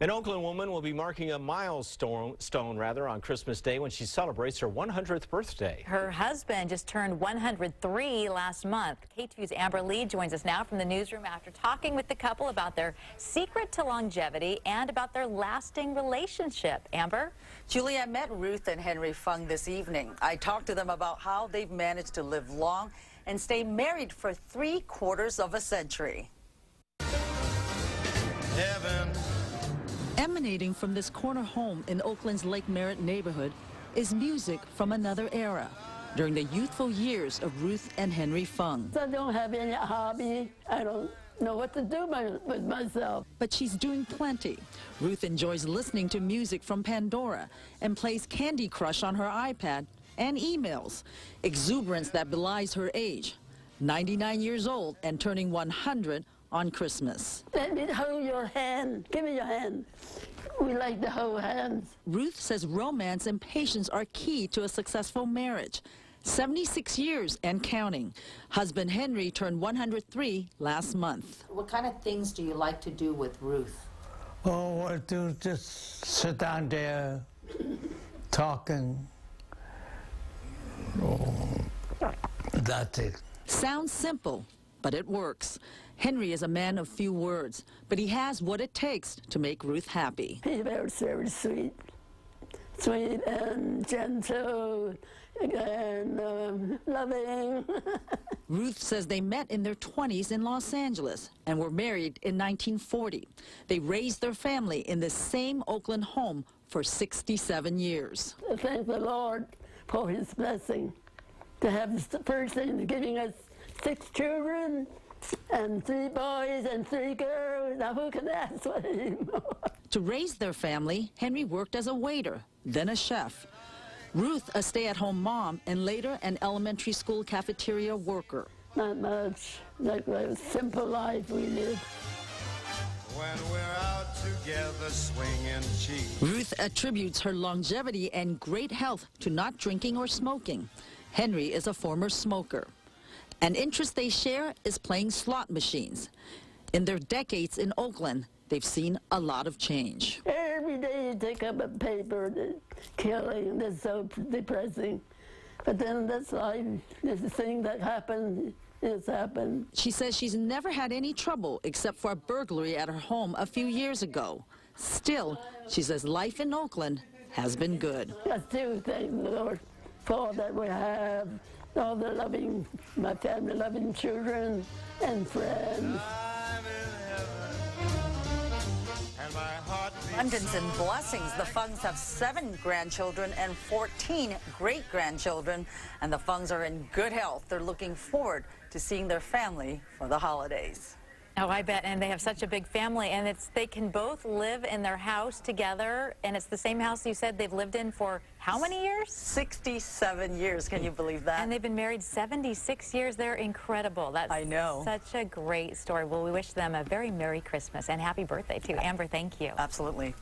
An Oakland woman will be marking a milestone on Christmas Day when she celebrates her 100th birthday. Her husband just turned 103 last month. KTVU's Amber Lee joins us now from the newsroom after talking with the couple about their secret to longevity and about their lasting relationship. Amber? Julie, I met Ruth and Henry Fung this evening. I talked to them about how they've managed to live long and stay married for 3/4 of a century. Heaven. Emanating from this corner home in Oakland's Lake Merritt neighborhood is music from another era during the youthful years of Ruth and Henry Fung. I don't have any hobby. I don't know what to do with myself. But she's doing plenty. Ruth enjoys listening to music from Pandora and plays Candy Crush on her iPad and emails. Exuberance that belies her age. 99 years old and turning 100 on Christmas. Let me hold your hand. Give me your hand. We like to hold hands. Ruth says romance and patience are key to a successful marriage. 76 years and counting. Husband Henry turned 103 last month. What kind of things do you like to do with Ruth? Oh, I do just sit down there talking. Oh, that's it. Sounds simple, but it works. Henry is a man of few words, but he has what it takes to make Ruth happy. He's very sweet and gentle and loving. Ruth says they met in their 20s in Los Angeles and were married in 1940. They raised their family in the same Oakland home for 67 years. Thank the Lord for his blessing to have this person giving us 6 children. And 3 boys and 3 girls. Now who can ask for him? To raise their family, Henry worked as a waiter, then a chef. Ruth, a stay-at-home mom, and later an elementary school cafeteria worker. Not much. Like a simple life we live. When we're out together swinging cheek. Ruth attributes her longevity and great health to not drinking or smoking. Henry is a former smoker. An interest they share is playing slot machines. In their decades in Oakland, they've seen a lot of change. Every day you take up a paper, the killing, that's so depressing. But then that's life. There's a thing that happened, it's happened. She says she's never had any trouble except for a burglary at her home a few years ago. Still, she says life in Oakland has been good. I still thank the Lord for all that we have. All the loving, my family, loving children and friends. Abundance and blessings. The Fungs have 7 grandchildren and 14 great-grandchildren, and the Fungs are in good health. They're looking forward to seeing their family for the holidays. Oh, I bet, and they have such a big family, and they can both live in their house together, and it's the same house you said they've lived in for how many years? 67 years, can you believe that? And they've been married 76 years, they're incredible. That's I know. Such a great story. Well, we wish them a very Merry Christmas and happy birthday, too. Amber, thank you. Absolutely.